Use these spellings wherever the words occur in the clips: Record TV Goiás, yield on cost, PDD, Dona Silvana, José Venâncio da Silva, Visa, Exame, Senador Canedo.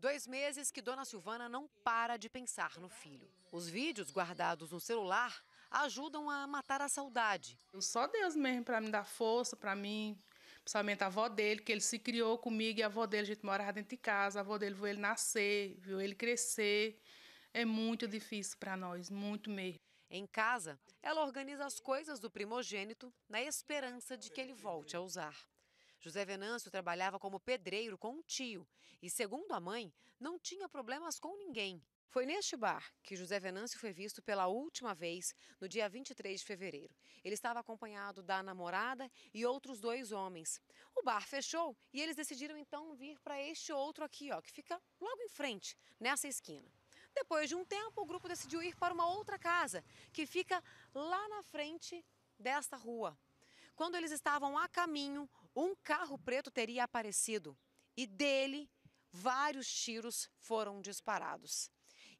2 meses que Dona Silvana não para de pensar no filho. Os vídeos guardados no celular ajudam a matar a saudade. Só Deus mesmo para me dar força, para mim, principalmente a avó dele, que ele se criou comigo e a avó dele, a gente morava dentro de casa, a avó dele viu ele nascer, viu ele crescer. É muito difícil para nós, muito mesmo. Em casa, ela organiza as coisas do primogênito na esperança de que ele volte a usar. José Venâncio trabalhava como pedreiro com um tio e, segundo a mãe, não tinha problemas com ninguém. Foi neste bar que José Venâncio foi visto pela última vez no dia 23 de fevereiro. Ele estava acompanhado da namorada e outros 2 homens. O bar fechou e eles decidiram então vir para este outro aqui, ó, que fica logo em frente, nessa esquina. Depois de um tempo, o grupo decidiu ir para uma outra casa, que fica lá na frente desta rua. Quando eles estavam a caminho, um carro preto teria aparecido e dele vários tiros foram disparados.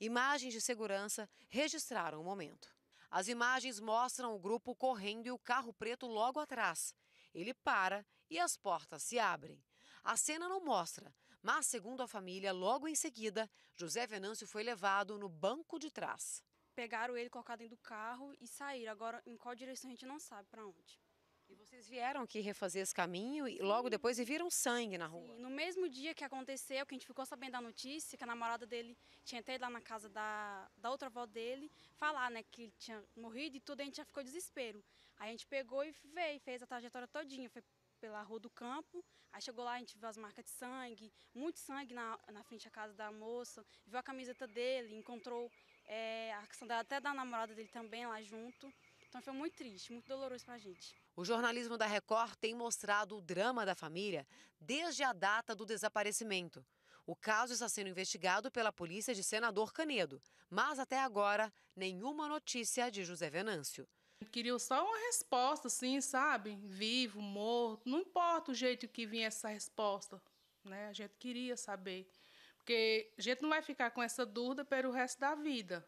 Imagens de segurança registraram o momento. As imagens mostram o grupo correndo e o carro preto logo atrás. Ele para e as portas se abrem. A cena não mostra, mas segundo a família, logo em seguida, José Venâncio foi levado no banco de trás. Pegaram ele colocado dentro do carro e saíram. Agora, em qual direção a gente não sabe, para onde. E vocês vieram aqui refazer esse caminho e logo depois viram sangue na rua? Sim, no mesmo dia que aconteceu, que a gente ficou sabendo da notícia, que a namorada dele tinha até ido lá na casa da outra avó dele, falar, né, que ele tinha morrido e tudo, a gente já ficou em desespero. Aí a gente pegou e veio, fez a trajetória todinha, foi pela Rua do Campo, aí chegou lá, a gente viu as marcas de sangue, muito sangue na frente da casa da moça, viu a camiseta dele, encontrou a sandália até da namorada dele também lá junto. Então foi muito triste, muito doloroso pra gente. O jornalismo da Record tem mostrado o drama da família desde a data do desaparecimento. O caso está sendo investigado pela polícia de Senador Canedo, mas até agora nenhuma notícia de José Venâncio. Queria só uma resposta, assim, sabe? Vivo, morto, não importa o jeito que vinha essa resposta, né? A gente queria saber, porque a gente não vai ficar com essa dúvida pelo resto da vida.